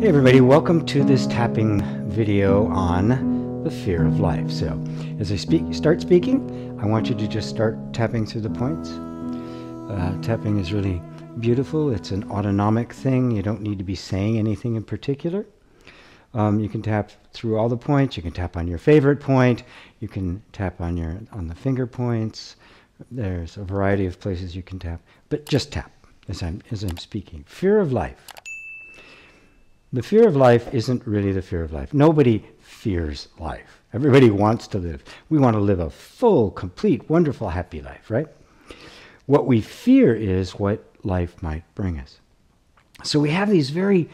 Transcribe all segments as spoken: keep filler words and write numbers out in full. Hey everybody, welcome to this tapping video on the fear of life. So as I speak, start speaking, I want you to just start tapping through the points. Uh, tapping is really beautiful. It's an autonomic thing. You don't need to be saying anything in particular. Um, you can tap through all the points. You can tap on your favorite point. You can tap on your on the finger points. There's a variety of places you can tap, but just tap as I'm, as I'm speaking. Fear of life. The fear of life isn't really the fear of life. Nobody fears life. Everybody wants to live. We want to live a full, complete, wonderful, happy life, right? What we fear is what life might bring us. So we have these very,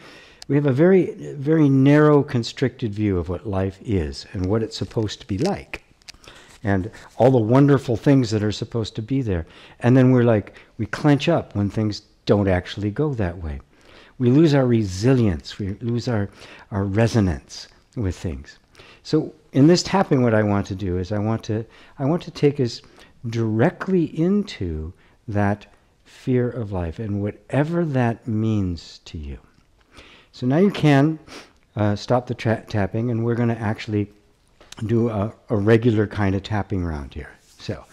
we have a very, very narrow, constricted view of what life is and what it's supposed to be like and all the wonderful things that are supposed to be there. And then we're like, we clench up when things don't actually go that way. We lose our resilience, we lose our, our resonance with things. So in this tapping, what I want to do is I want to, I want to take us directly into that fear of life and whatever that means to you. So now you can uh, stop the tra tapping and we're going to actually do a, a regular kind of tapping round here. So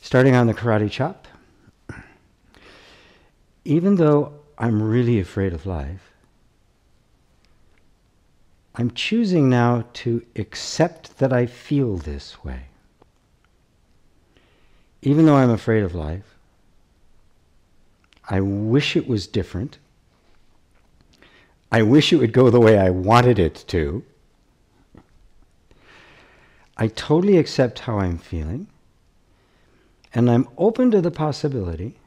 starting on the karate chop, even though I'm really afraid of life, I'm choosing now to accept that I feel this way. Even though I'm afraid of life, I wish it was different. I wish it would go the way I wanted it to. I totally accept how I'm feeling, and I'm open to the possibility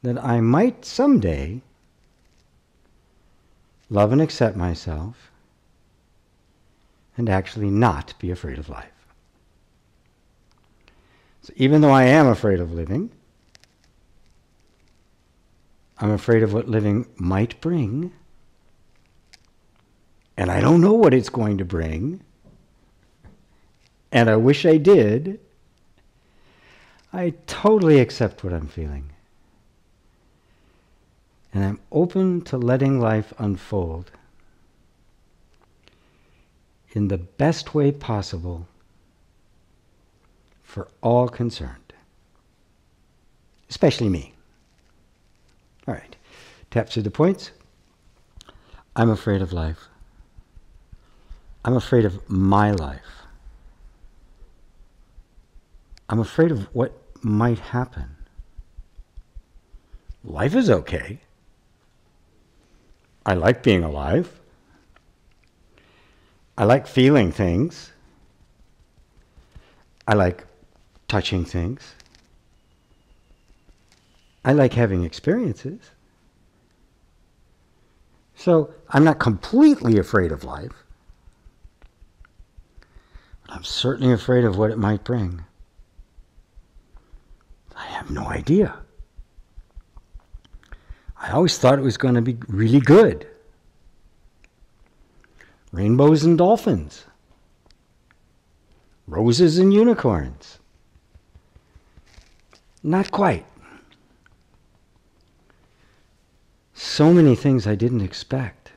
that I might someday love and accept myself and actually not be afraid of life. So even though I am afraid of living, I'm afraid of what living might bring, and I don't know what it's going to bring, and I wish I did. I totally accept what I'm feeling. And I'm open to letting life unfold in the best way possible for all concerned, especially me. All right, tap through the points. I'm afraid of life. I'm afraid of my life. I'm afraid of what might happen. Life is okay. I like being alive. I like feeling things. I like touching things. I like having experiences. So I'm not completely afraid of life, but I'm certainly afraid of what it might bring. I have no idea. I always thought it was going to be really good. Rainbows and dolphins. Roses and unicorns. Not quite. So many things I didn't expect.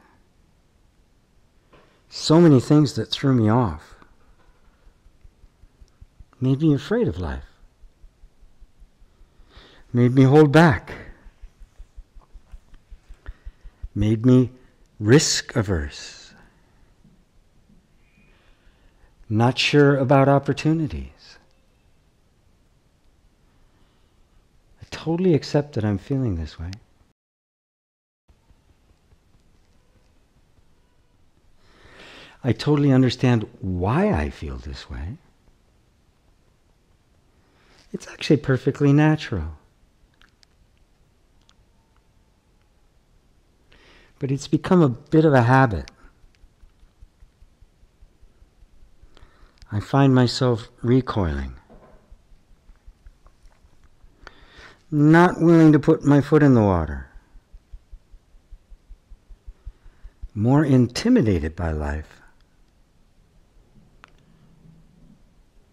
So many things that threw me off. Made me afraid of life. Made me hold back. Made me risk averse, not sure about opportunities. I totally accept that I'm feeling this way. I totally understand why I feel this way. It's actually perfectly natural. But it's become a bit of a habit. I find myself recoiling. Not willing to put my foot in the water. More intimidated by life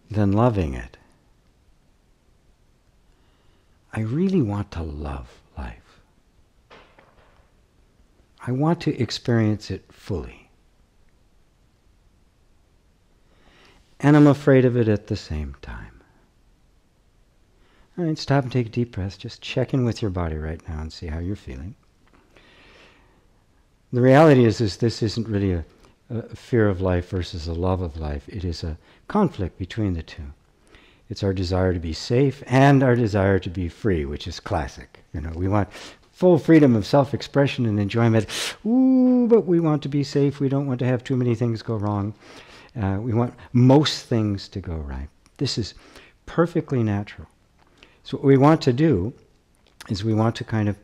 than loving it. I really want to love life. I want to experience it fully. And I'm afraid of it at the same time. All right, stop and take a deep breath. Just check in with your body right now and see how you're feeling. The reality is, is this isn't really a, a fear of life versus a love of life. It is a conflict between the two. It's our desire to be safe and our desire to be free, which is classic. You know, we want full freedom of self-expression and enjoyment. Ooh, but we want to be safe. We don't want to have too many things go wrong. Uh, we want most things to go right. This is perfectly natural. So what we want to do is we want to kind of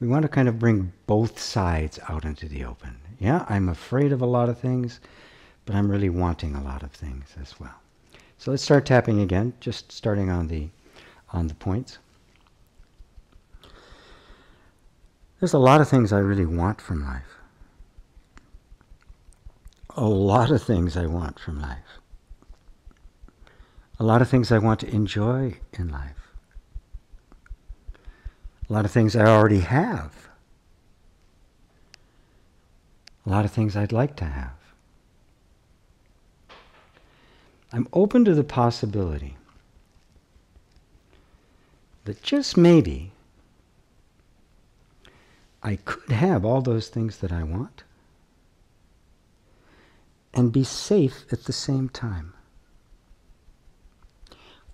We want to kind of bring both sides out into the open. Yeah, I'm afraid of a lot of things, but I'm really wanting a lot of things as well. So let's start tapping again, just starting on the, on the points. There's a lot of things I really want from life. A lot of things I want from life. A lot of things I want to enjoy in life. A lot of things I already have. A lot of things I'd like to have. I'm open to the possibility that just maybe I could have all those things that I want and be safe at the same time.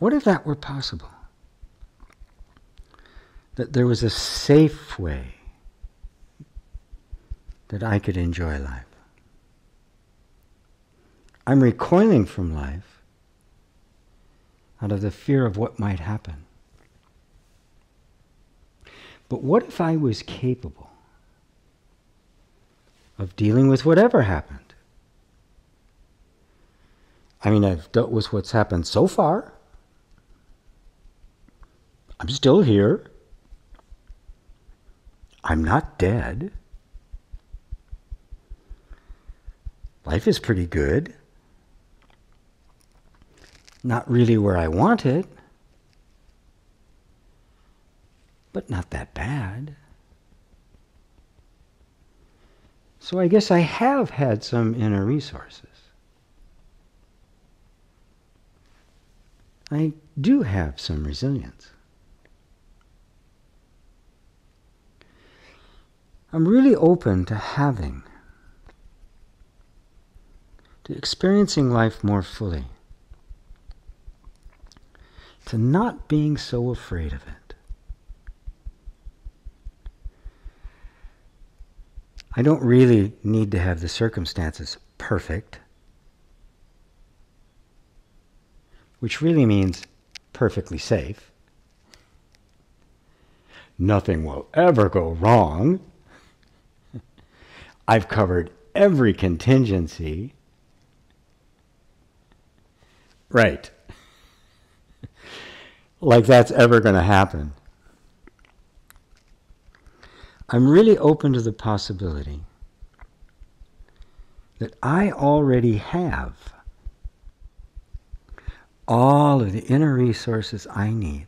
What if that were possible? That there was a safe way that I could enjoy life. I'm recoiling from life out of the fear of what might happen. But what if I was capable of dealing with whatever happened? I mean, I've dealt with what's happened so far. I'm still here. I'm not dead. Life is pretty good. Not really where I want it, but not that bad. So I guess I have had some inner resources. I do have some resilience. I'm really open to having, to experiencing life more fully, to not being so afraid of it. I don't really need to have the circumstances perfect, which really means perfectly safe. Nothing will ever go wrong. I've covered every contingency. Right. Like that's ever going to happen. I'm really open to the possibility that I already have all of the inner resources I need,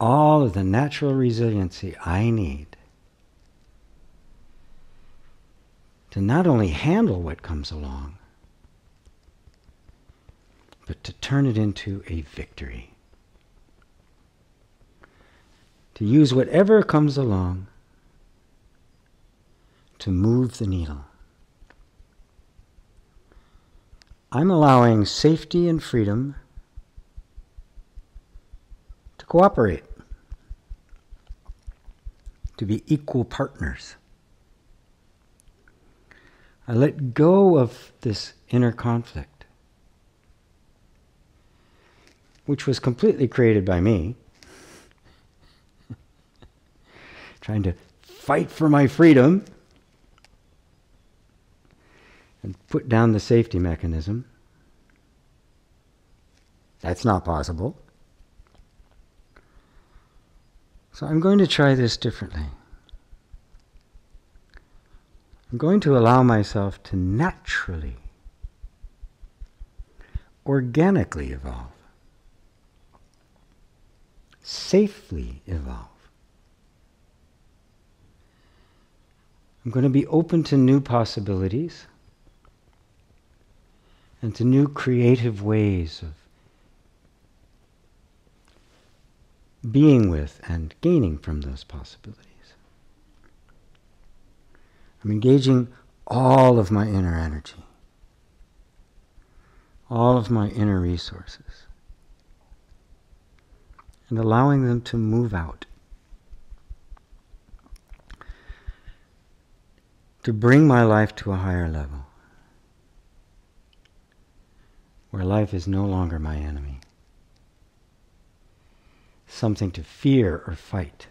all of the natural resiliency I need, to not only handle what comes along, but to turn it into a victory. To use whatever comes along to move the needle. I'm allowing safety and freedom to cooperate, to be equal partners. I let go of this inner conflict, which was completely created by me, trying to fight for my freedom and put down the safety mechanism. That's not possible. So I'm going to try this differently. I'm going to allow myself to naturally, organically evolve, safely evolve, I'm going to be open to new possibilities and to new creative ways of being with and gaining from those possibilities. I'm engaging all of my inner energy, all of my inner resources, and allowing them to move out, to bring my life to a higher level, where life is no longer my enemy, something to fear or fight,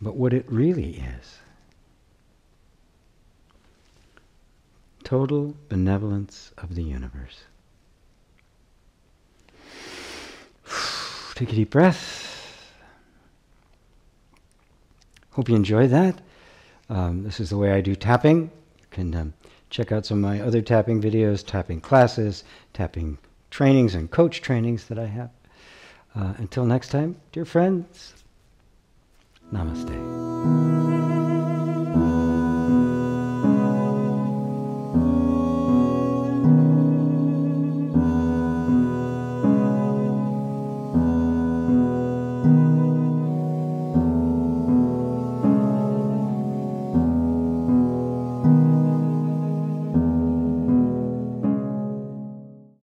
but what it really is. Total benevolence of the universe. Take a deep breath. Hope you enjoy that. Um, this is the way I do tapping. You can um, check out some of my other tapping videos, tapping classes, tapping trainings and coach trainings that I have. Uh, until next time, dear friends, namaste.